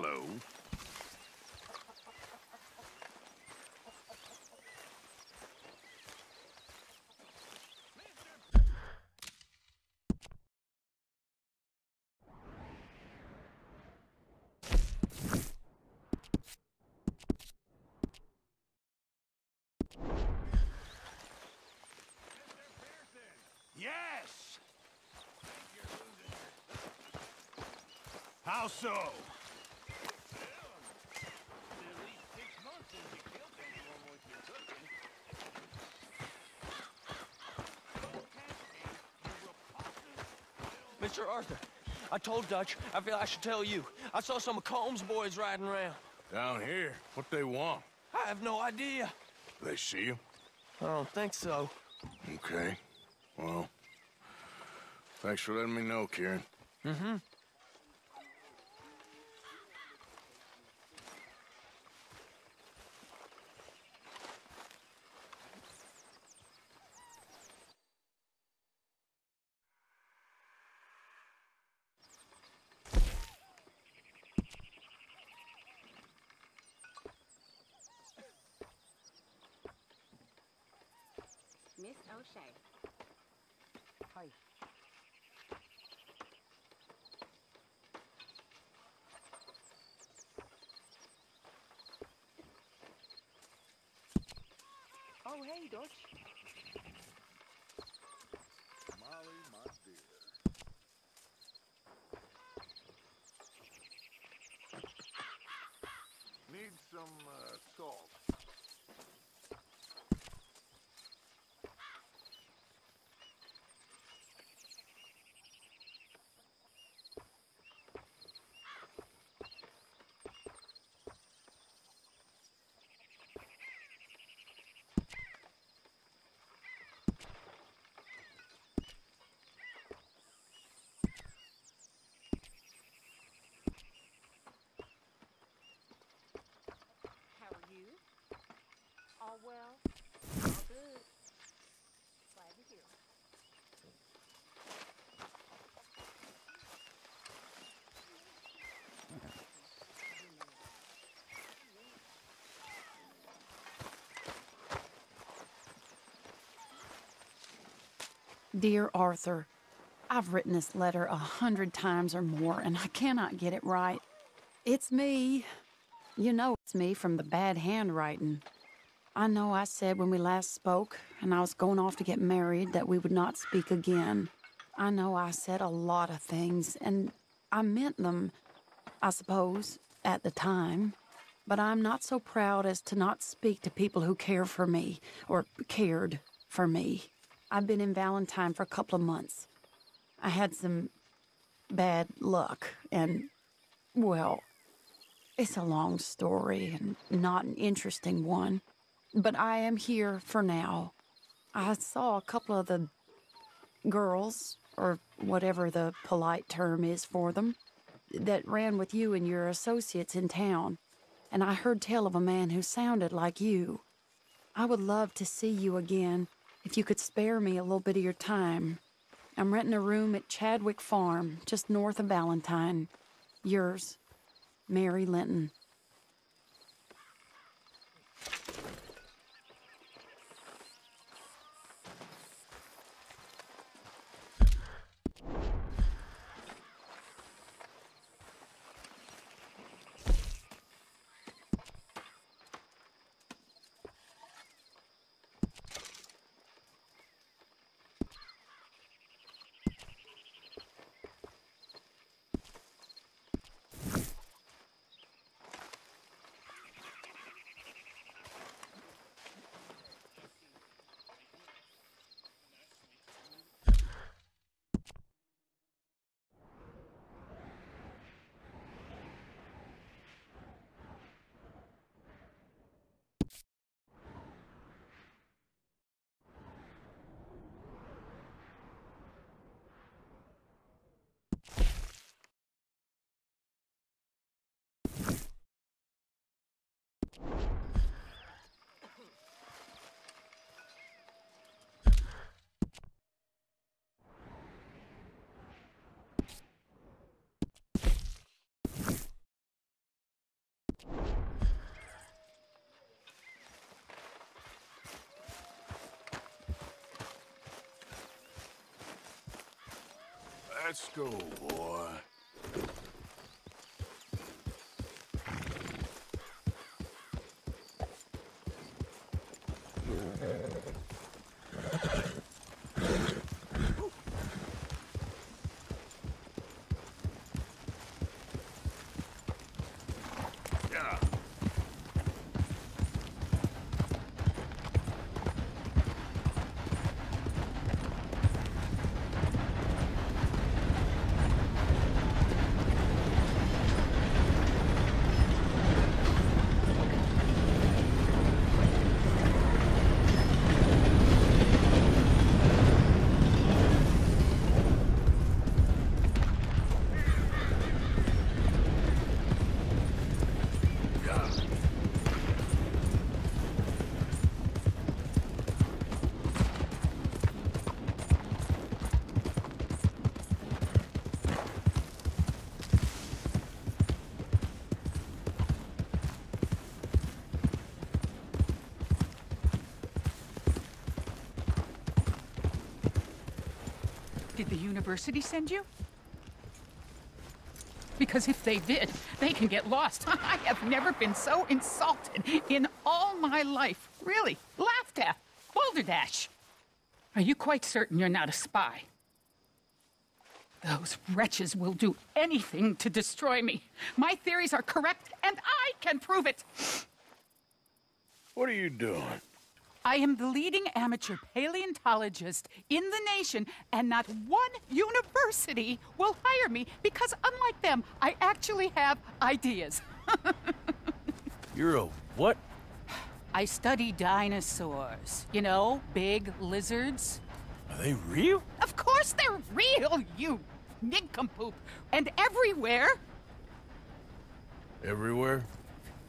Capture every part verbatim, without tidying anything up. Hello. How so? Well, at least six months since you killed anyone with your cooking. Mister Arthur, I told Dutch I feel I should tell you. I saw some of Combs' boys riding around. Down here? What they want? I have no idea. They see you? I don't think so. Okay. Well, thanks for letting me know, Karen. Mm-hmm. Oh, hey, Dutch. Molly, my dear. Need some uh, salt. Well, all good. Glad to hear. Dear Arthur, I've written this letter a hundred times or more, and I cannot get it right. It's me. You know it's me from the bad handwriting. I know I said when we last spoke, and I was going off to get married, that we would not speak again. I know I said a lot of things, and I meant them, I suppose, at the time. But I'm not so proud as to not speak to people who care for me, or cared for me. I've been in Valentine for a couple of months. I had some bad luck, and, well, it's a long story, and not an interesting one. But I am here for now. I saw a couple of the girls, or whatever the polite term is for them, that ran with you and your associates in town, and I heard tell of a man who sounded like you. I would love to see you again if you could spare me a little bit of your time. I'm renting a room at Chadwick Farm, just north of Valentine. Yours, Mary Linton. Let's go, boy. Did the university send you? Because if they did, they can get lost. I have never been so insulted in all my life. Really, laughed at, balderdash. Are you quite certain you're not a spy? Those wretches will do anything to destroy me. My theories are correct, and I can prove it. What are you doing? I am the leading amateur paleontologist in the nation, and not one university will hire me because, unlike them, I actually have ideas. You're a what? I study dinosaurs. You know, big lizards. Are they real? Of course they're real, you nincompoop. And everywhere. Everywhere?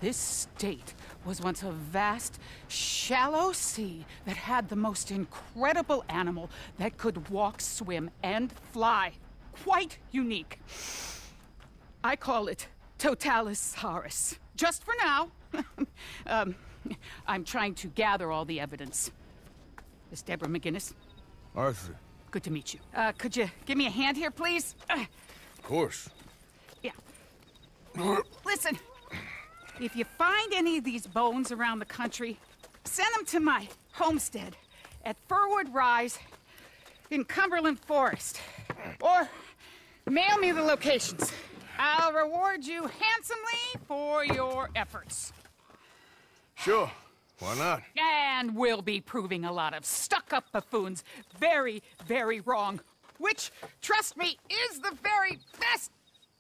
This state was once a vast, shallow sea that had the most incredible animal that could walk, swim, and fly. Quite unique. I call it Totalisaurus. Just for now. um, I'm trying to gather all the evidence. Miss Deborah McGinnis? Arthur. Good to meet you. Uh, could you give me a hand here, please? Uh, of course. Yeah. Listen. If you find any of these bones around the country, send them to my homestead at Furwood Rise in Cumberland Forest. Or mail me the locations. I'll reward you handsomely for your efforts. Sure. Why not? And we'll be proving a lot of stuck-up buffoons very, very wrong. Which, trust me, is the very best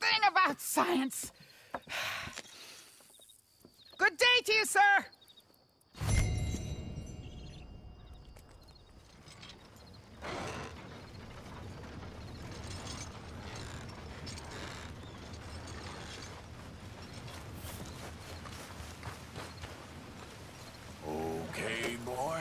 thing about science. Good day to you, sir! Okay, boy.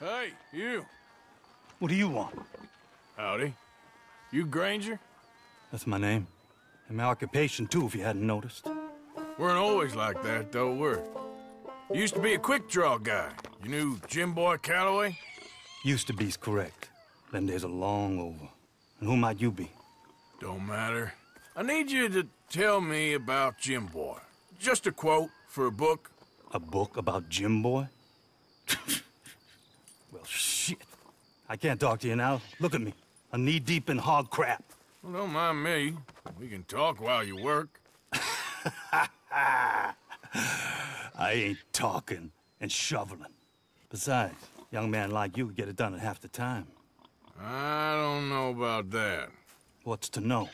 Hey, you! What do you want? Howdy. You Granger? That's my name. And my occupation, too, if you hadn't noticed. Weren't always like that, though, were you? Used to be a quick-draw guy. You knew Jim Boy Calloway? Used to be's correct. Them days are long over. And who might you be? Don't matter. I need you to tell me about Jim Boy. Just a quote for a book. A book about Jim Boy? Well, shit. I can't talk to you now. Look at me. I'm knee-deep in hog crap. Well, don't mind me. We can talk while you work. I ain't talking and shoveling. Besides, young man like you could get it done in half the time. I don't know about that. What's to know?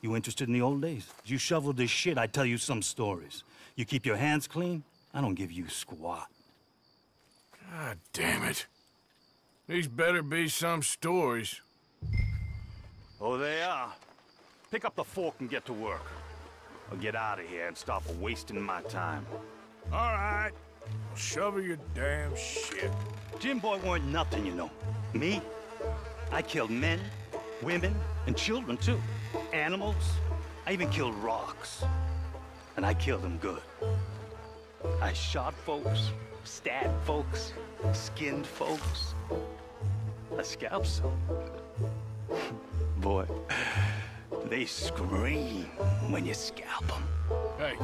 You interested in the old days? You shovel this shit, I tell you some stories. You keep your hands clean, I don't give you squat. God damn it. These better be some stories. Oh, they are. Pick up the fork and get to work. Or get out of here and stop wasting my time. All right. I'll shovel your damn shit. Jim Boy weren't nothing, you know. Me? I killed men, women, and children, too. Animals. I even killed rocks. And I killed them good. I shot folks, stabbed folks, skinned folks. I scalped some. Boy, they scream when you scalp them. Hey,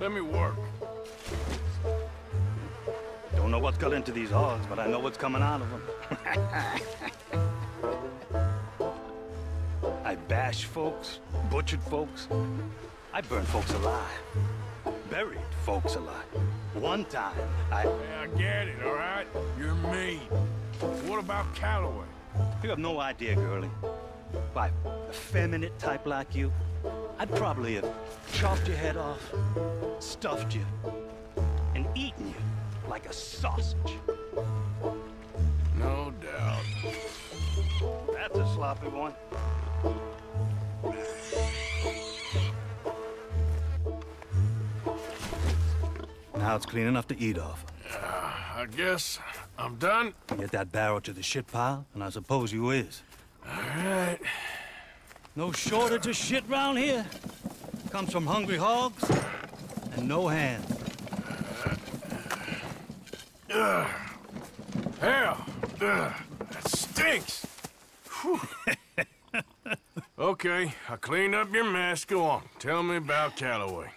let me work. Don't know what's got into these hogs, but I know what's coming out of them. I bashed folks, butchered folks. I burned folks alive. Buried folks alive. One time, I... Hey, I get it, all right? You're mean. What about Calloway? You have no idea, girlie. By an effeminate type like you, I'd probably have chopped your head off, stuffed you, and eaten you like a sausage. No doubt. That's a sloppy one. Now it's clean enough to eat off. Uh, I guess I'm done. Get that barrel to the shit pile, and I suppose you is. All right. No shortage of shit round here. Comes from hungry hogs and no hands. Uh, uh, hell, uh, that stinks. Okay, I cleaned up your mess. Go on. Tell me about Calloway.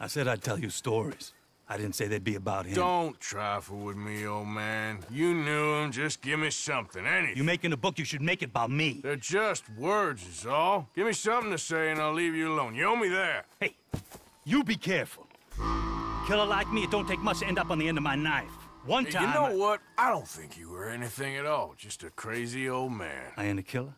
I said I'd tell you stories. I didn't say they'd be about him. Don't trifle with me, old man. You knew him. Just give me something, anything. You're making a book, you should make it about me. They're just words, is all. Give me something to say and I'll leave you alone. You owe me there. Hey, you be careful. Killer like me, it don't take much to end up on the end of my knife. One hey, time... You know I... what? I don't think you were anything at all. Just a crazy old man. I ain't a killer?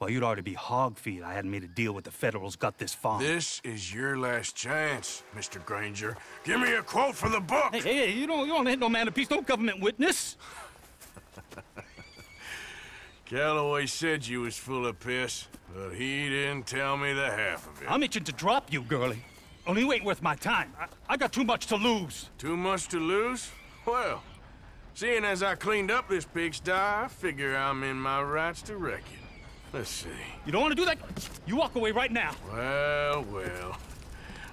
Well, you'd already be hog-feed. I hadn't made a deal with the Federals, got this farm. This is your last chance, Mister Granger. Give me a quote for the book! Hey, hey, hey, you don't, you don't hit no man of peace, no government witness. Calloway said you was full of piss, but he didn't tell me the half of it. I'm itching to drop you, girlie. Only you ain't worth my time. I, I got too much to lose. Too much to lose? Well, seeing as I cleaned up this pigsty, I figure I'm in my rights to wreck it. Let's see. You don't want to do that? You walk away right now. Well, well.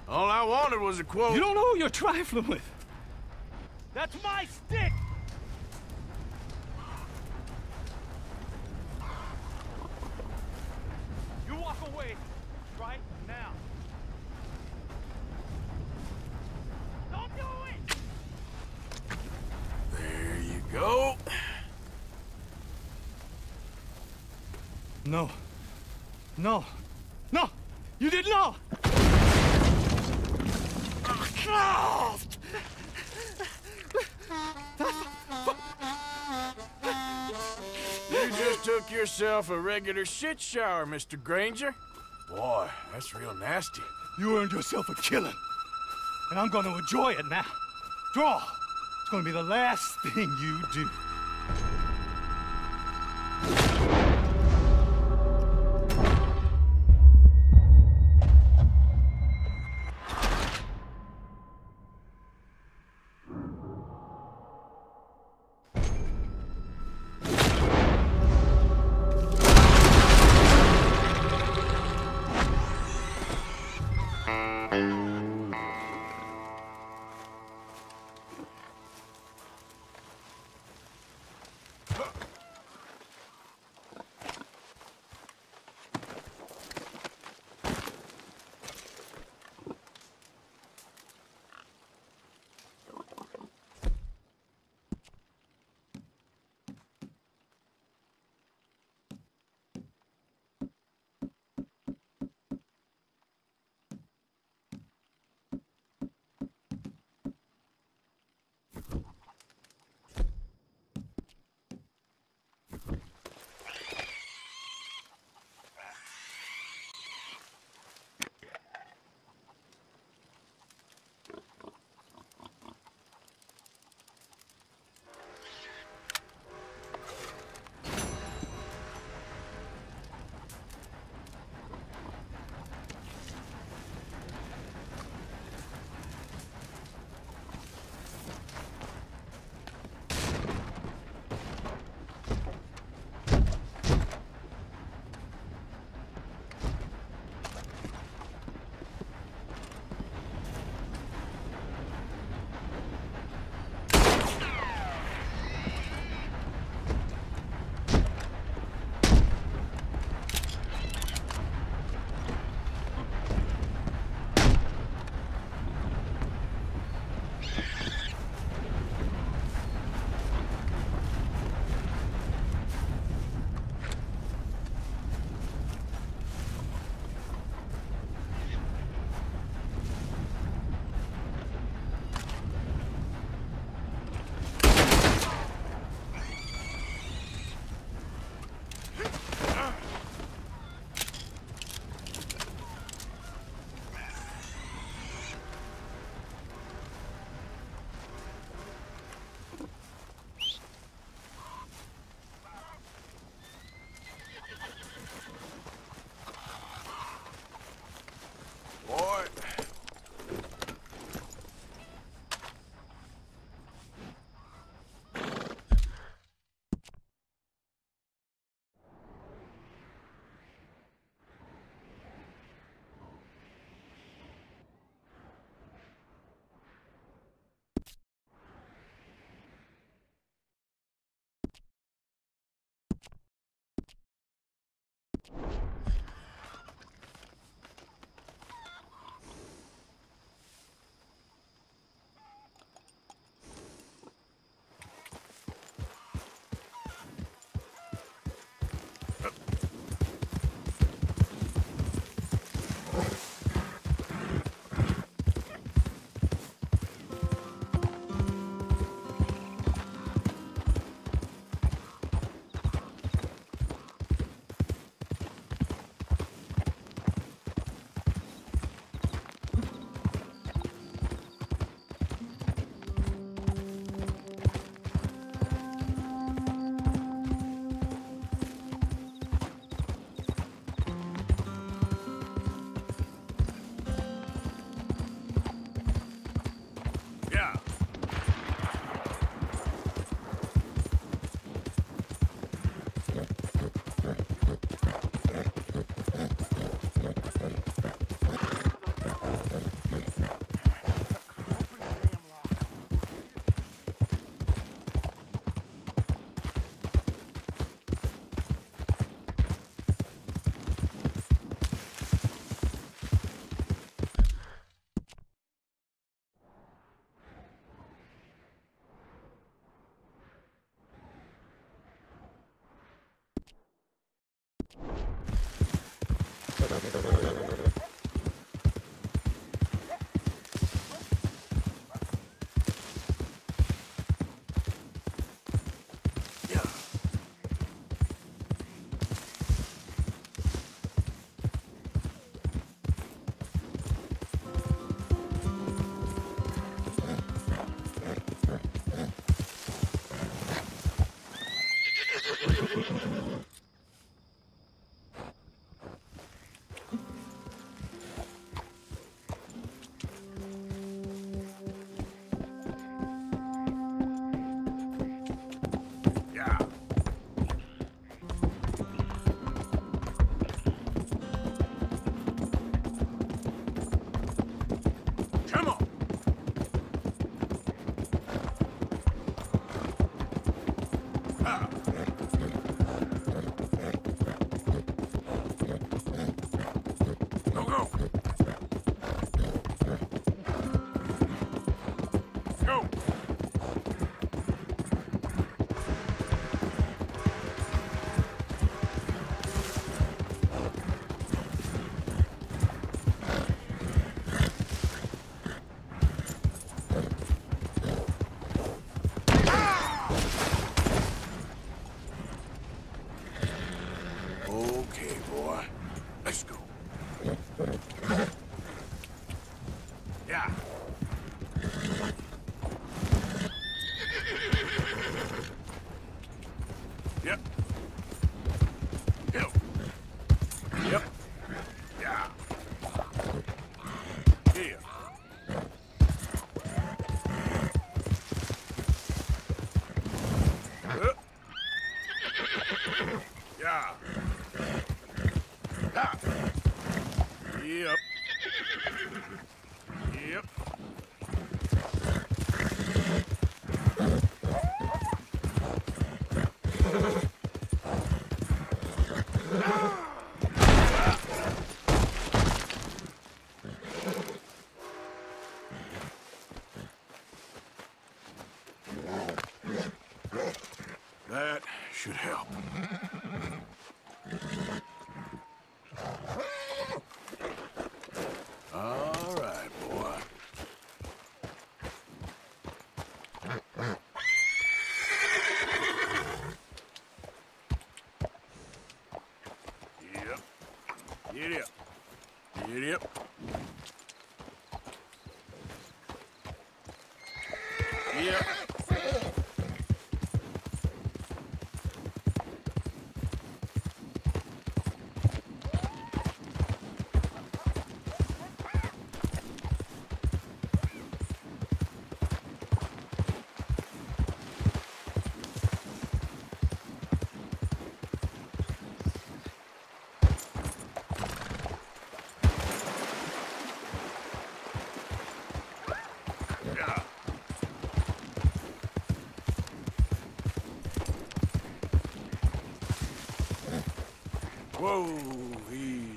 All I wanted was a quote. You don't know who you're trifling with. That's my stick! You walk away right now. Don't do it! There you go. No. No. No! You did not! Oh, you just took yourself a regular shit shower, Mister Granger. Boy, that's real nasty. You earned yourself a killing. And I'm gonna enjoy it now. Draw! It's gonna be the last thing you do. Yep. Yep. Yep. Yeah. Yeah. Uh. Yeah. Ha. Yep. Yep. That should help. All right, boy. Yep. Get it up. Get it up. Yep. Whoa, easy.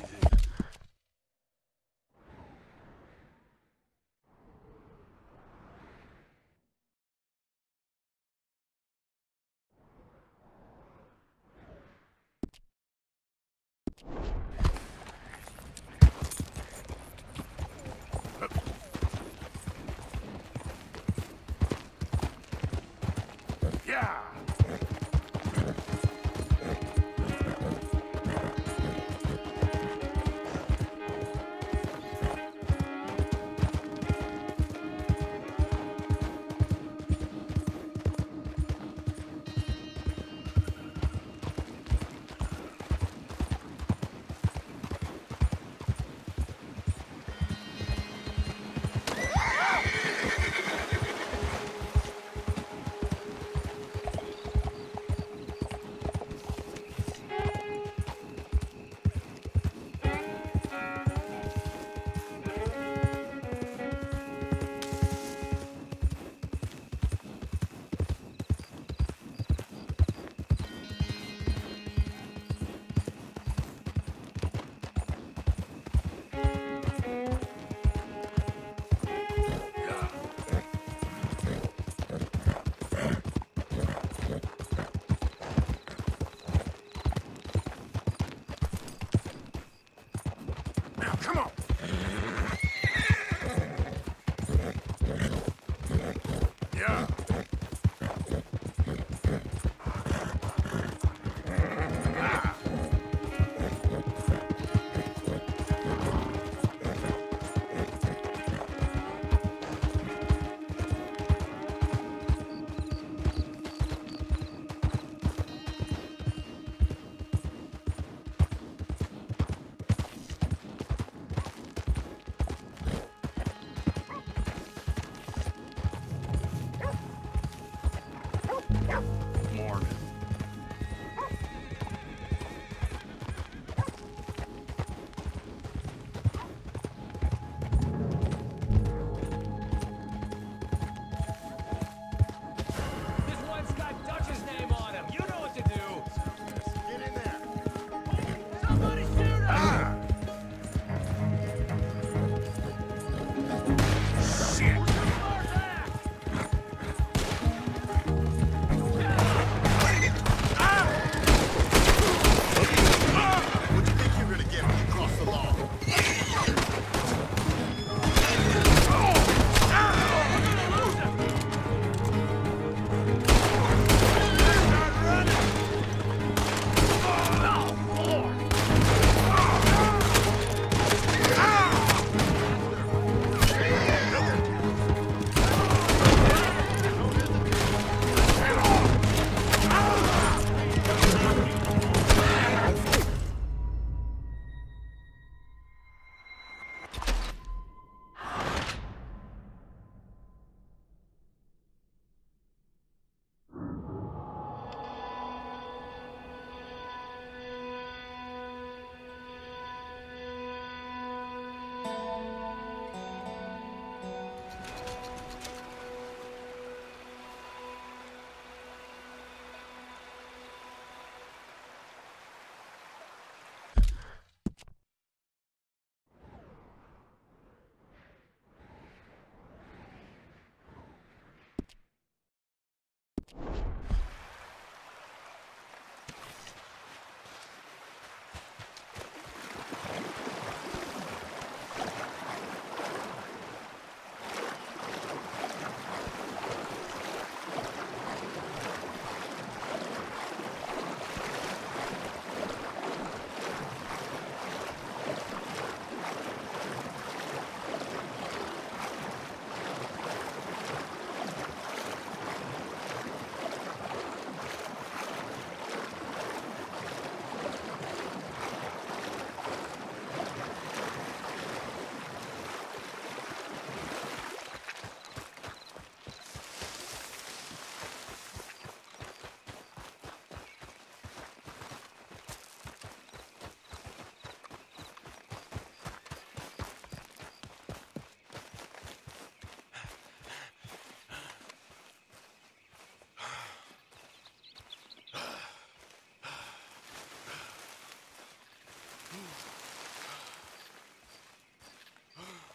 Yeah.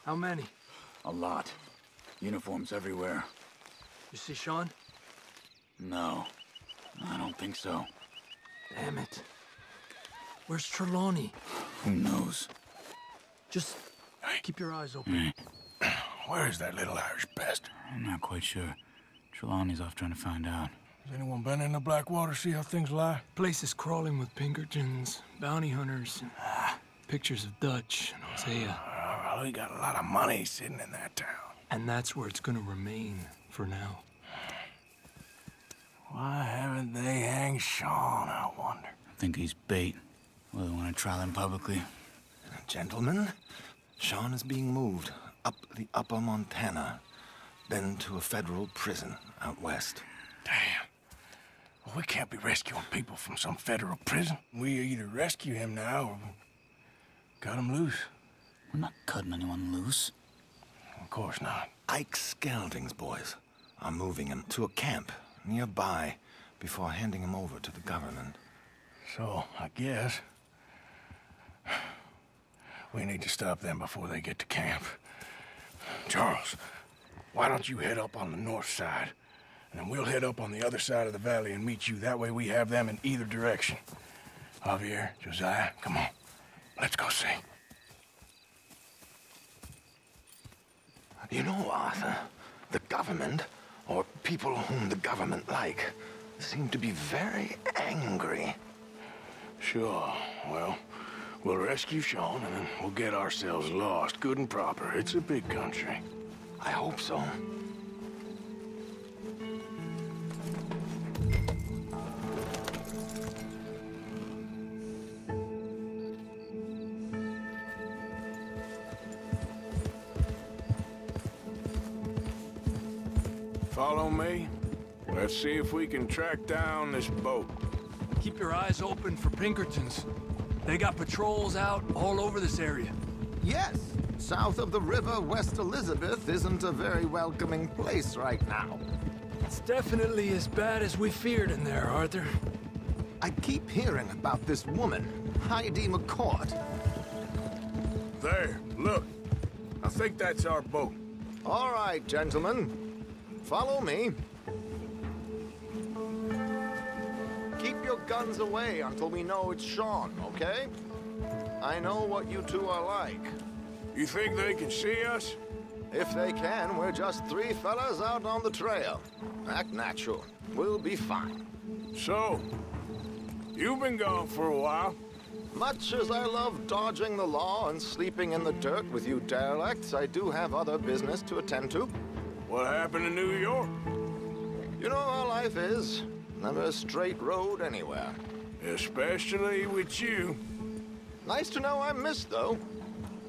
How many? A lot. Uniforms everywhere. You see Sean? No. I don't think so. Damn it. Where's Trelawney? Who knows? Just keep your eyes open. Where is that little Irish bastard? I'm not quite sure. Trelawney's off trying to find out. Has anyone been in the Blackwater, see how things lie? Place is crawling with Pinkertons, bounty hunters, and ah. pictures of Dutch and Isaiah. Uh, we got a lot of money sitting in that town. And that's where it's gonna remain for now. Why haven't they hanged Sean, I wonder? I think he's bait. Well, they want to trial him publicly. Gentlemen, Sean is being moved up the Upper Montana, then to a federal prison out west. Damn. Well, we can't be rescuing people from some federal prison. We either rescue him now or cut him loose. We're not cutting anyone loose. Of course not. Ike Skelding's boys are moving him to a camp nearby before handing him over to the government. So, I guess we need to stop them before they get to camp. Charles, why don't you head up on the north side? And then we'll head up on the other side of the valley and meet you. That way we have them in either direction. Javier, Josiah, come on. Let's go see. You know, Arthur, the government, or people whom the government like, seem to be very angry. Sure. Well, we'll rescue Sean, and then we'll get ourselves lost, good and proper. It's a big country. I hope so. Follow me. Let's see if we can track down this boat. Keep your eyes open for Pinkertons. They got patrols out all over this area. Yes. South of the river, West Elizabeth isn't a very welcoming place right now. It's definitely as bad as we feared in there, Arthur. I keep hearing about this woman, Heidi McCourt. There, look. I think that's our boat. All right, gentlemen. Follow me. Keep your guns away until we know it's Sean, okay? I know what you two are like. You think they can see us? If they can, we're just three fellas out on the trail. Act natural. We'll be fine. So, you've been gone for a while. Much as I love dodging the law and sleeping in the dirt with you derelicts, I do have other business to attend to. What happened in New York? You know how life is. Never a straight road anywhere. Especially with you. Nice to know I'm missed, though.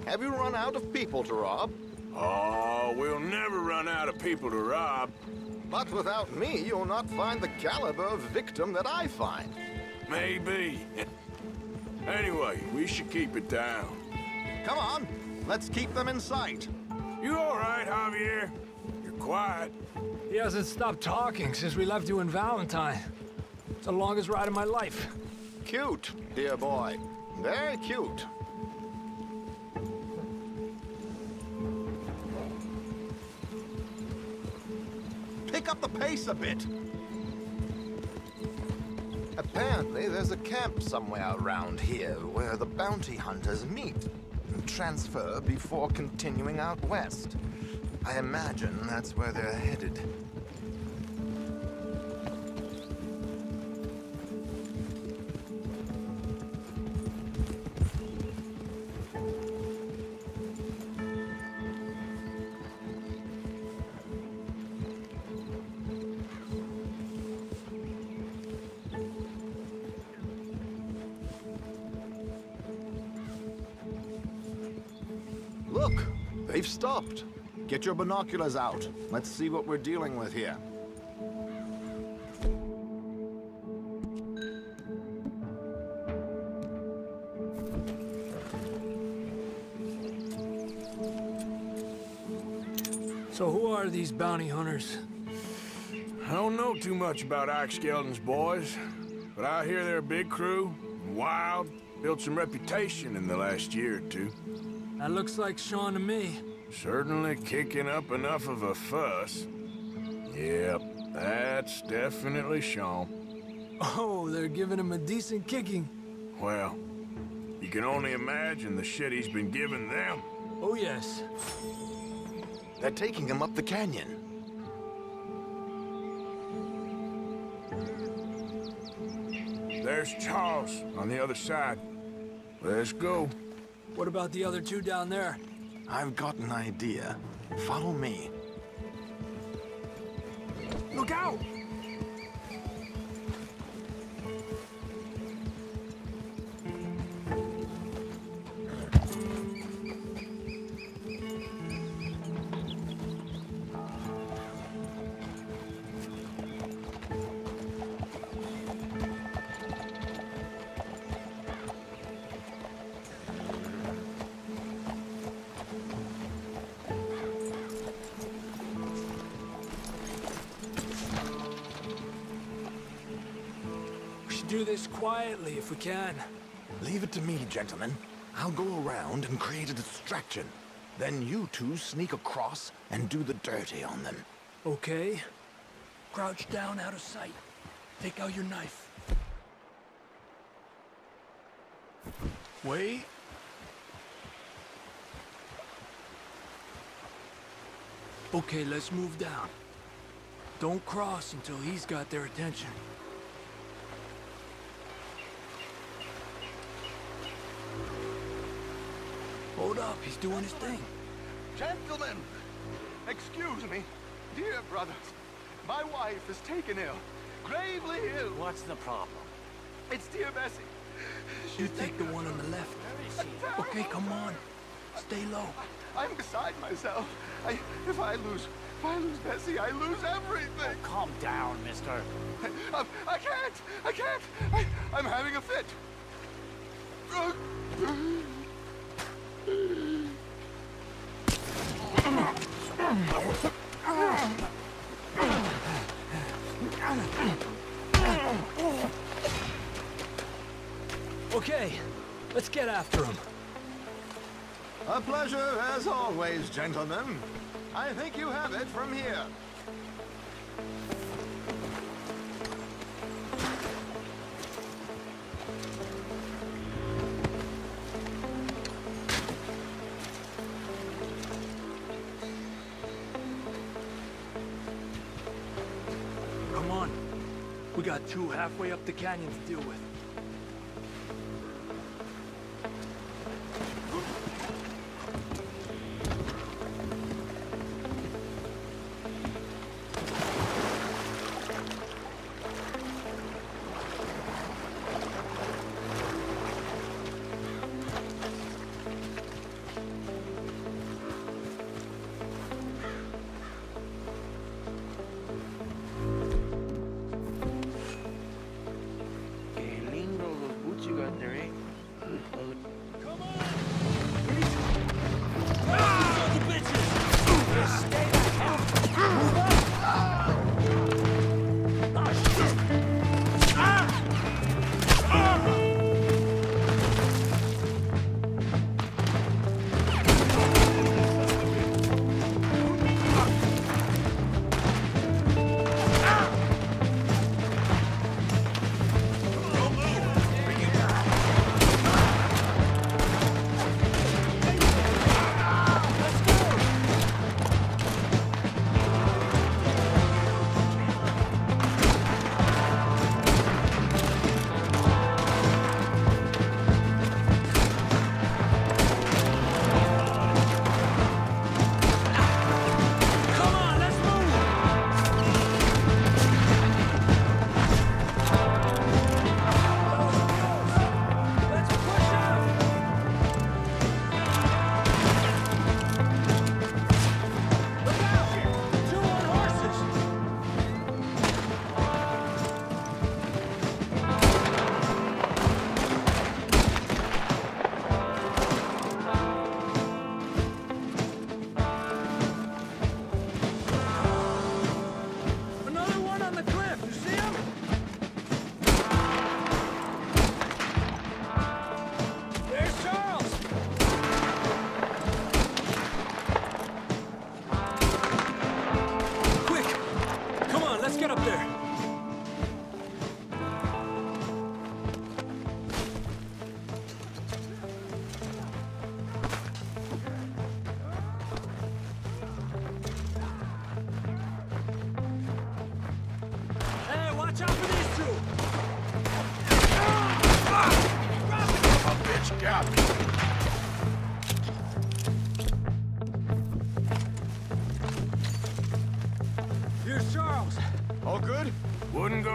Have you run out of people to rob? Oh, we'll never run out of people to rob. But without me, you'll not find the caliber of victim that I find. Maybe. Anyway, we should keep it down. Come on, let's keep them in sight. You all right, Javier? You're quiet. He hasn't stopped talking since we left you in Valentine. It's the longest ride of my life. Cute, dear boy. Very cute. Pick up the pace a bit. Apparently, there's a camp somewhere around here where the bounty hunters meet and transfer before continuing out west. I imagine that's where they're headed. Look, they've stopped. Get your binoculars out. Let's see what we're dealing with here. So who are these bounty hunters? I don't know too much about Ike Skelding's boys, but I hear they're a big crew, wild, built some reputation in the last year or two. That looks like Sean to me. Certainly kicking up enough of a fuss. Yep, that's definitely Sean. Oh, they're giving him a decent kicking. Well, you can only imagine the shit he's been giving them. Oh, yes. They're taking him up the canyon. There's Charles on the other side. Let's go. What about the other two down there? I've got an idea. Follow me. Look out! Quietly, if we can. Leave it to me, gentlemen. I'll go around and create a distraction. Then you two sneak across and do the dirty on them. Okay. Crouch down out of sight. Take out your knife. Wait. Okay, let's move down. Don't cross until he's got their attention. Hold up, he's doing his thing. Gentlemen, excuse me, dear brothers. My wife is taken ill, gravely ill. What's the problem? It's dear Bessie. She's you take the one on the left. Okay, come on. Stay low. I, I'm beside myself. I, if I lose, if I lose Bessie, I lose everything. Oh, calm down, mister. I, I, I can't. I can't. I, I'm having a fit. Okay, let's get after him. A pleasure as always, gentlemen. I think you have it from here. We got two halfway up the canyon to deal with.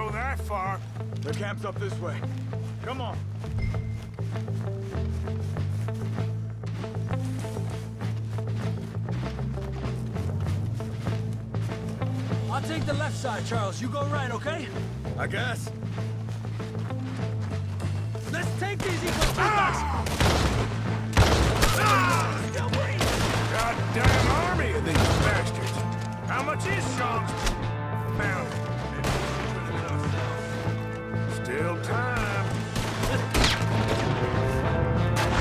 go that far. They're camped up this way. Come on. I'll take the left side, Charles. You go right, okay? I guess. Let's take these equal two ah! ah! Still breathing! Goddamn army of these bastards! How much is Sean's? Pound. Still time.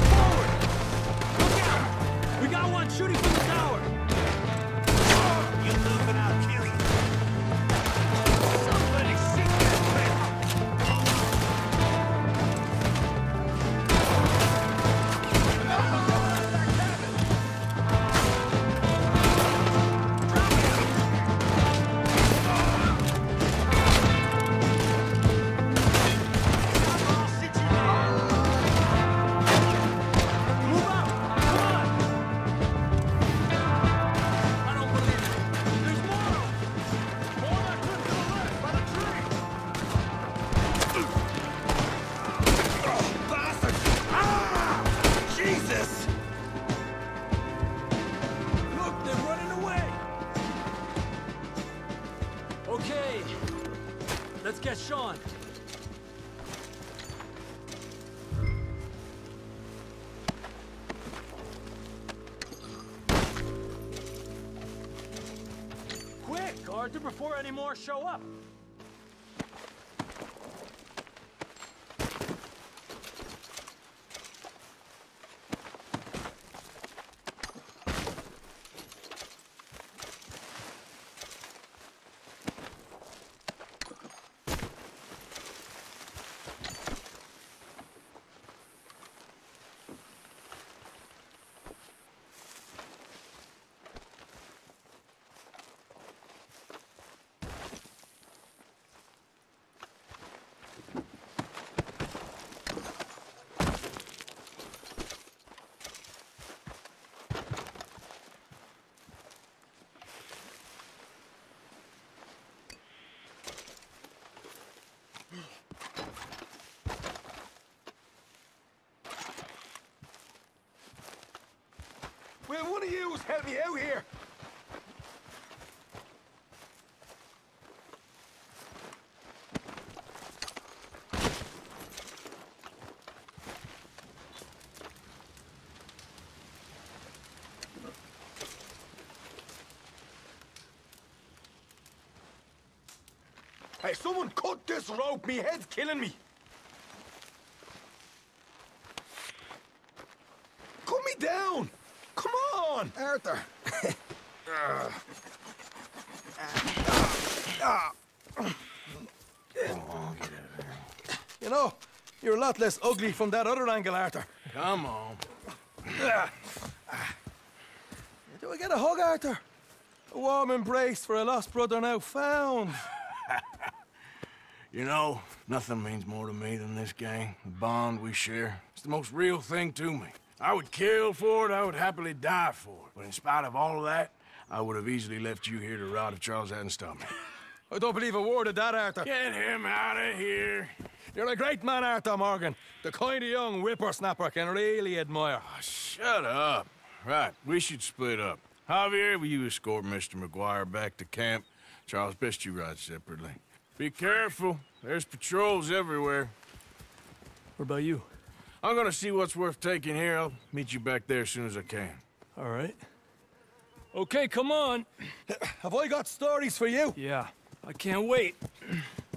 Forward! Look out! We got one shooting from the tower! You move and I'll kill you. Somebody sink that before any more show up. Will one of you help me out here? Hey, someone cut this rope! Me head's killing me! Cut me down! Arthur! uh. Uh. Uh. You know, you're a lot less ugly from that other angle, Arthur. Come on. Uh. Do I get a hug, Arthur? A warm embrace for a lost brother now found. You know, nothing means more to me than this gang, the bond we share. It's the most real thing to me. I would kill for it, I would happily die for it. But in spite of all of that, I would have easily left you here to rot if Charles hadn't stopped me. I don't believe a word of that, Arthur. Get him out of here. You're a great man, Arthur Morgan. The kind of young whippersnapper can really admire. Oh, shut up. Right, we should split up. Javier, will you escort Mister McGuire back to camp? Charles, best you ride separately. Be careful. There's patrols everywhere. What about you? I'm gonna see what's worth taking here. I'll meet you back there as soon as I can. All right. Okay, come on. Have I got stories for you? Yeah, I can't wait.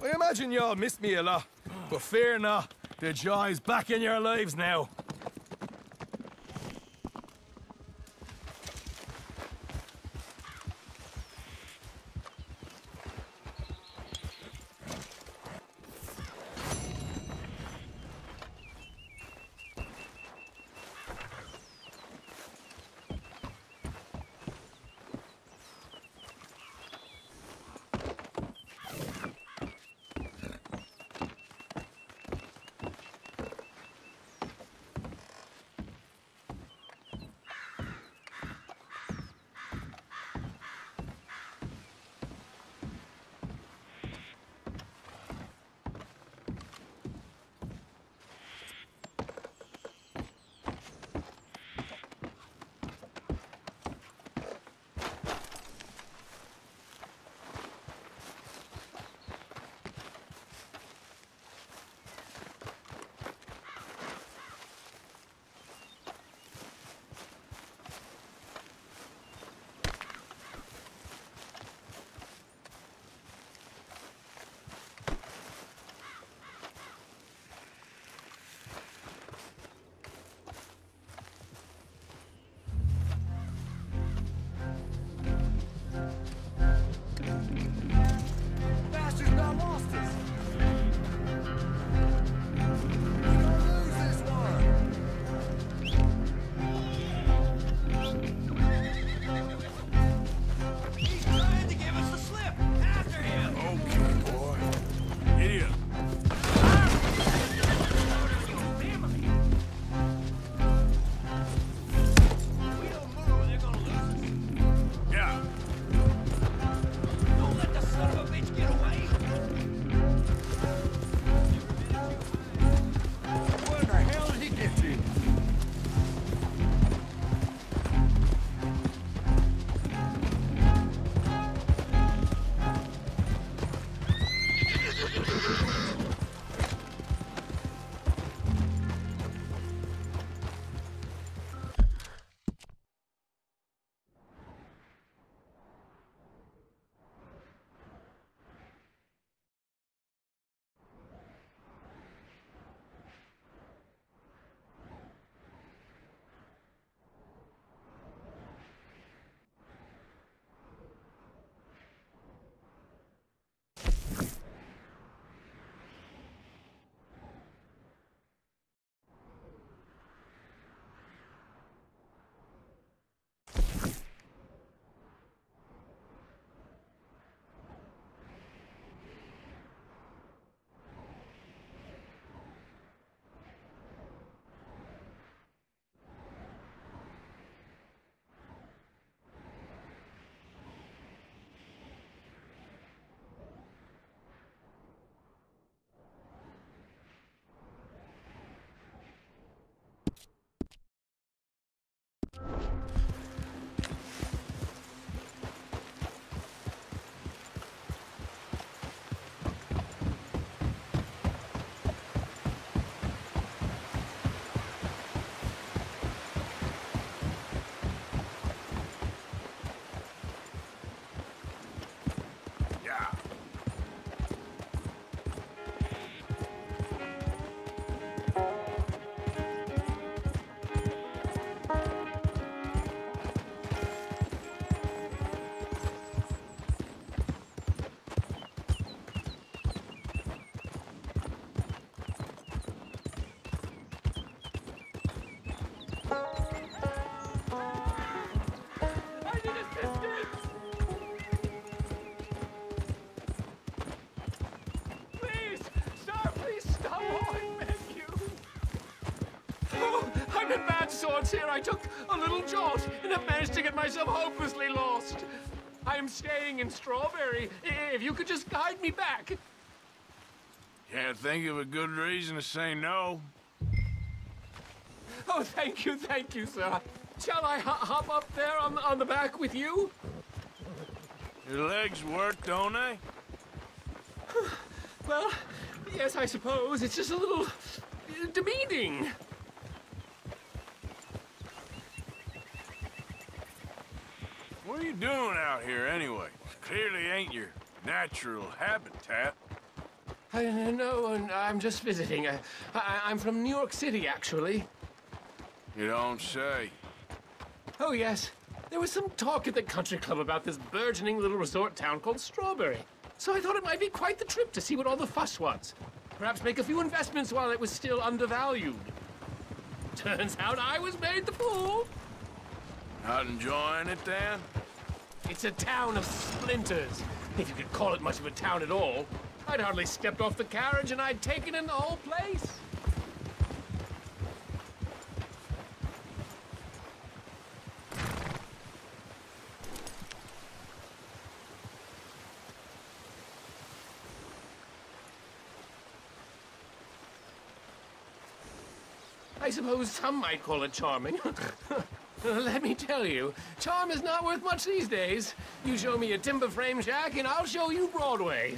I imagine y'all missed me a lot, but fear not. The joy's back in your lives now. I'm in bad sorts here. I took a little jolt and have managed to get myself hopelessly lost. I'm staying in Strawberry. If you could just guide me back. Can't think of a good reason to say no. Oh, thank you, thank you, sir. Shall I hop up there on the, on the back with you? Your legs work, don't they? Well, yes, I suppose. It's just a little demeaning. What are you doing out here, anyway? It clearly ain't your natural habitat. I uh, no, and I'm just visiting. I, I, I'm from New York City, actually. You don't say. Oh, yes. There was some talk at the country club about this burgeoning little resort town called Strawberry. So I thought it might be quite the trip to see what all the fuss was. Perhaps make a few investments while it was still undervalued. Turns out I was made the fool. Not enjoying it, Dan? It's a town of splinters. If you could call it much of a town at all. I'd hardly stepped off the carriage and I'd taken in the whole place. I suppose some might call it charming. Let me tell you, charm is not worth much these days. You show me a timber frame shack and I'll show you Broadway.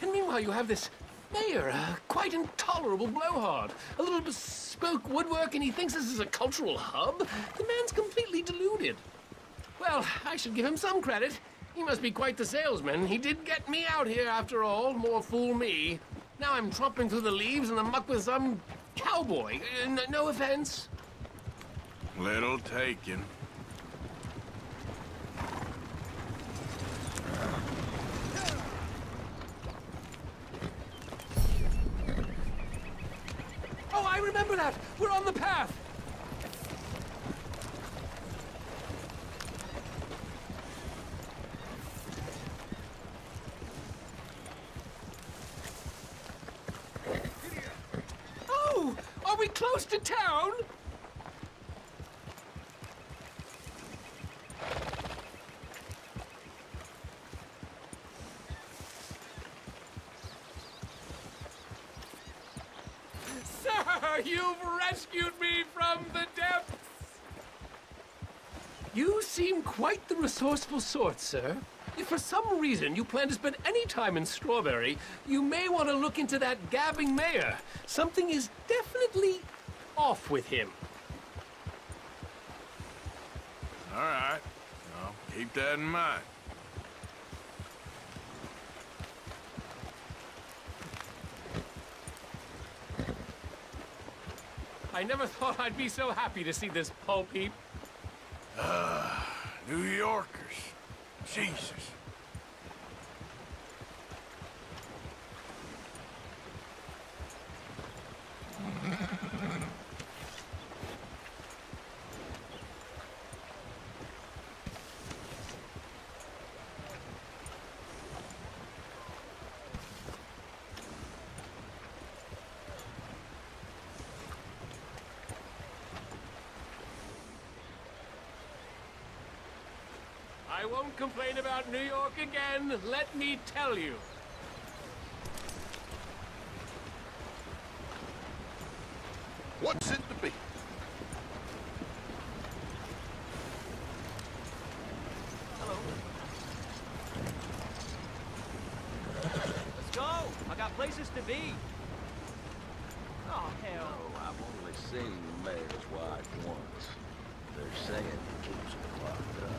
And meanwhile you have this mayor, a quite intolerable blowhard. A little bespoke woodwork and he thinks this is a cultural hub? The man's completely deluded. Well, I should give him some credit. He must be quite the salesman. He did get me out here after all, more fool me. Now I'm tromping through the leaves and the muck with some cowboy. N no offense. Little taken. Oh, I remember that. We're on the path. Close to town? Sir, you've rescued me from the depths! You seem quite the resourceful sort, sir. If for some reason you plan to spend any time in Strawberry, you may want to look into that gabbing mayor. Something is definitely off with him. All right. Well, keep that in mind. I never thought I'd be so happy to see this pulp heap. Uh, New Yorkers. Jesus. I won't complain about New York again, let me tell you. What's it to be? Hello. Let's go! I got places to be. Oh, hell. No, I've only seen the mayor's wife once. They're saying he keeps her locked up.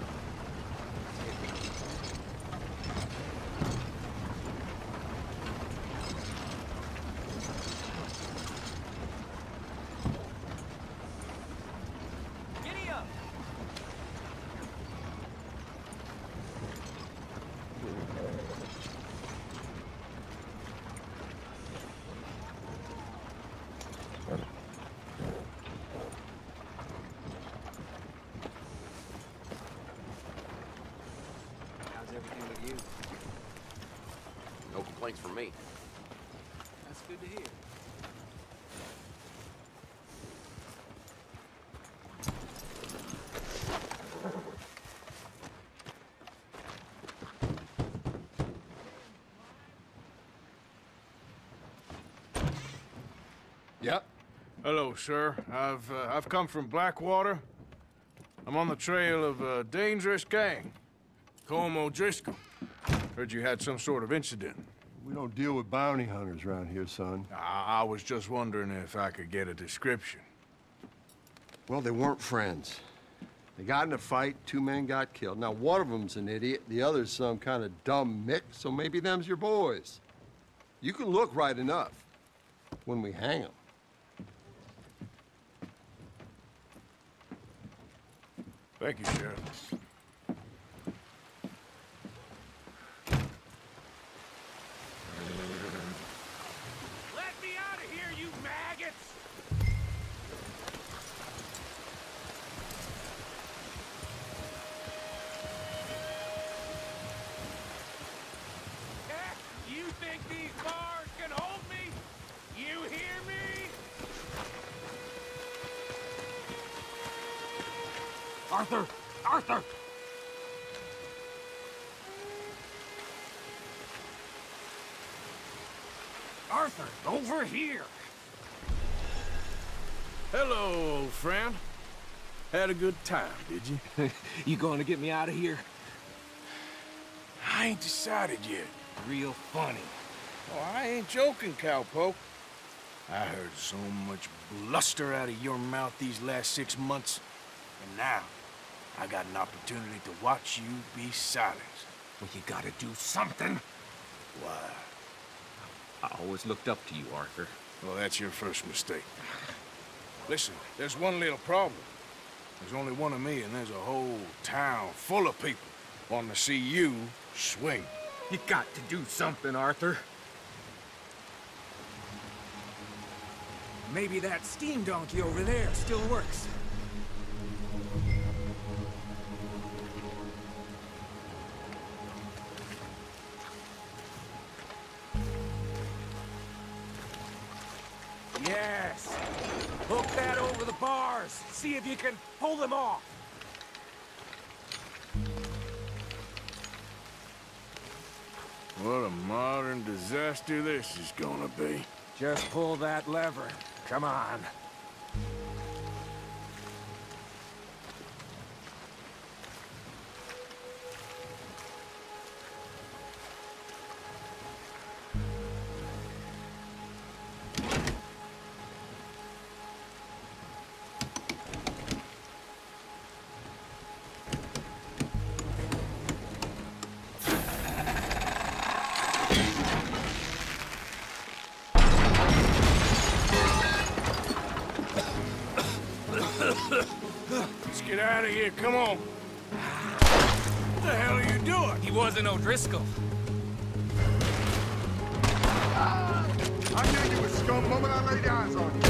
No complaints from me. That's good to hear. Yep. Hello, sir. I've uh, I've come from Blackwater. I'm on the trail of a dangerous gang. Call him O'Driscoll. Heard you had some sort of incident. We don't deal with bounty hunters around here, son. I, I was just wondering if I could get a description. Well, they weren't friends. They got in a fight, two men got killed. Now, one of them's an idiot, the other's some kind of dumb mick, so maybe them's your boys. You can look right enough when we hang them. Thank you, Sheriff. Arthur! Arthur! Arthur, over here! Hello, old friend. Had a good time, did you? You going to get me out of here? I ain't decided yet. Real funny. Oh, I ain't joking, cowpoke. I heard so much bluster out of your mouth these last six months, and now I got an opportunity to watch you be silenced. Well, you gotta do something. Why? I always looked up to you, Arthur. Well, that's your first mistake. Listen, there's one little problem. There's only one of me, and there's a whole town full of people wanting to see you swing. You got to do something, Arthur. Maybe that steam donkey over there still works. Yes! Hook that over the bars! See if you can pull them off! What a modern disaster this is gonna be. Just pull that lever. Come on. Come on. What the hell are you doing? He wasn't O'Driscoll. Ah! I knew you were scum the moment I laid eyes on you.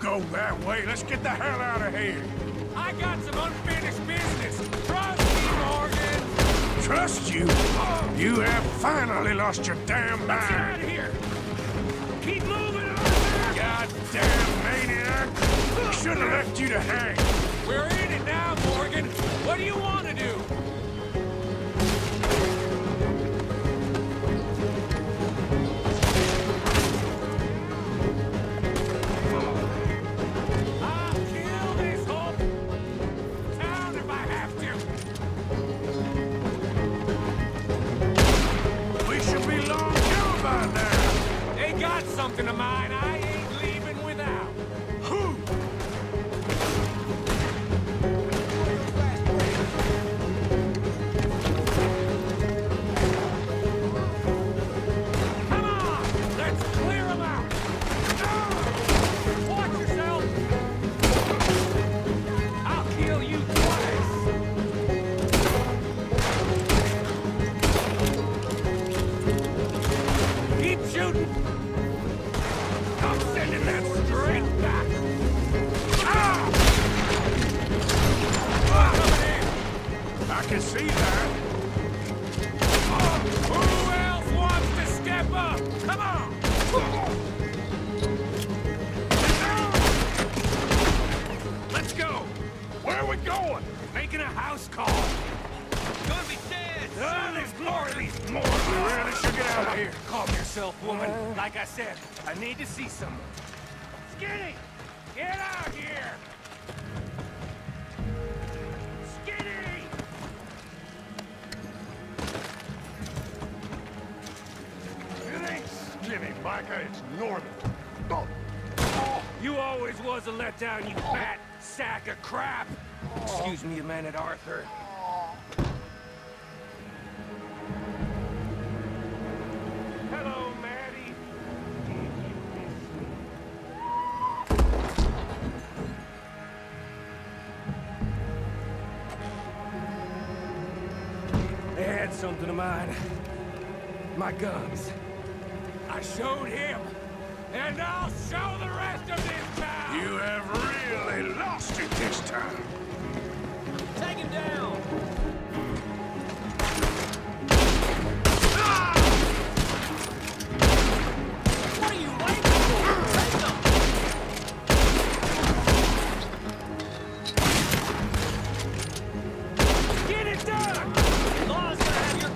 Go that way. Let's get the hell out of here. I got some unfinished business. Trust me, Morgan. Trust you? Oh. You have finally lost your damn mind. Let's get out of here. Keep moving over there. Goddamn maniac. Should have left you to hang. We're in it now, Morgan. What do you want to do? going? Making a house call. It's gonna be dead. Oh, there's glory. These more. We really should get out of here. Calm yourself, woman. Like I said, I need to see someone. Skinny, get out here. Skinny. It ain't Skinny, Micah. It's Norman. Oh. Oh. You always was a letdown, you oh. fat sack of crap. Oh. Excuse me a minute, Arthur. Oh. Hello, Maddie. Did you miss me? They had something of mine. My guns. I showed him. And I'll show the rest of this town! You have really lost it this time. Take him down! Ah! What are you waiting for? Take him! Get it done! Law's gonna have your... Ah!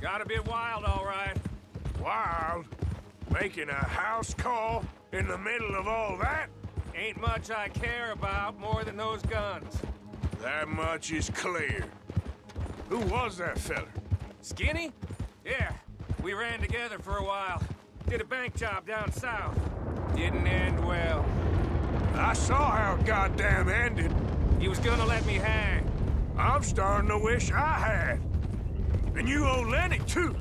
Got a bit wild, all right. Wild? Making a house call in the middle of all that? Ain't much I care about more than those guns. That much is clear. Who was that fella? Skinny? Yeah, we ran together for a while. Did a bank job down south. Didn't end well. I saw how it goddamn ended. He was gonna let me hang. I'm starting to wish I had. And you owe Lenny, too.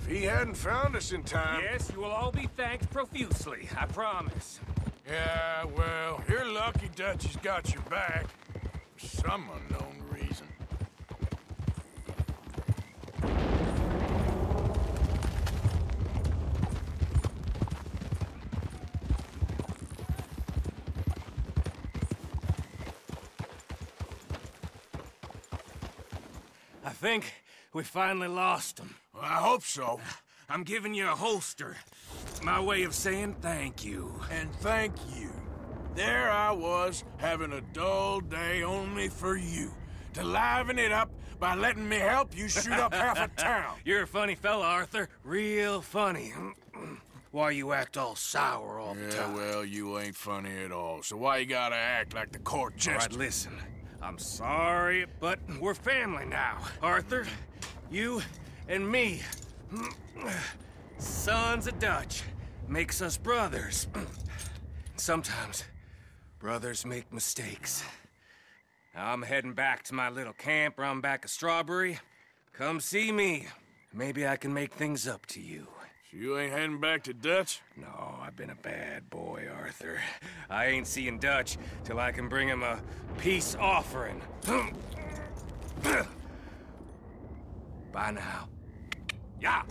If he hadn't found us in time... Yes, you will all be thanked profusely, I promise. Yeah, well, you're lucky Dutch has got your back. For some unknown reason. I think we finally lost him. Well, I hope so. I'm giving you a holster. It's my way of saying thank you. And thank you. There I was, having a dull day only for you. To liven it up by letting me help you shoot up half a town. You're a funny fella, Arthur. Real funny. Why you act all sour all yeah, the time? Yeah, well, you ain't funny at all. So why you gotta act like the court jester? All right, listen. I'm sorry, but we're family now. Arthur, you and me. Sons of Dutch. Makes us brothers. Sometimes brothers make mistakes. Now I'm heading back to my little camp round back of Strawberry. Come see me. Maybe I can make things up to you. So you ain't heading back to Dutch? No, I've been a bad boy, Arthur. I ain't seeing Dutch till I can bring him a peace offering. Bye now. Yeah!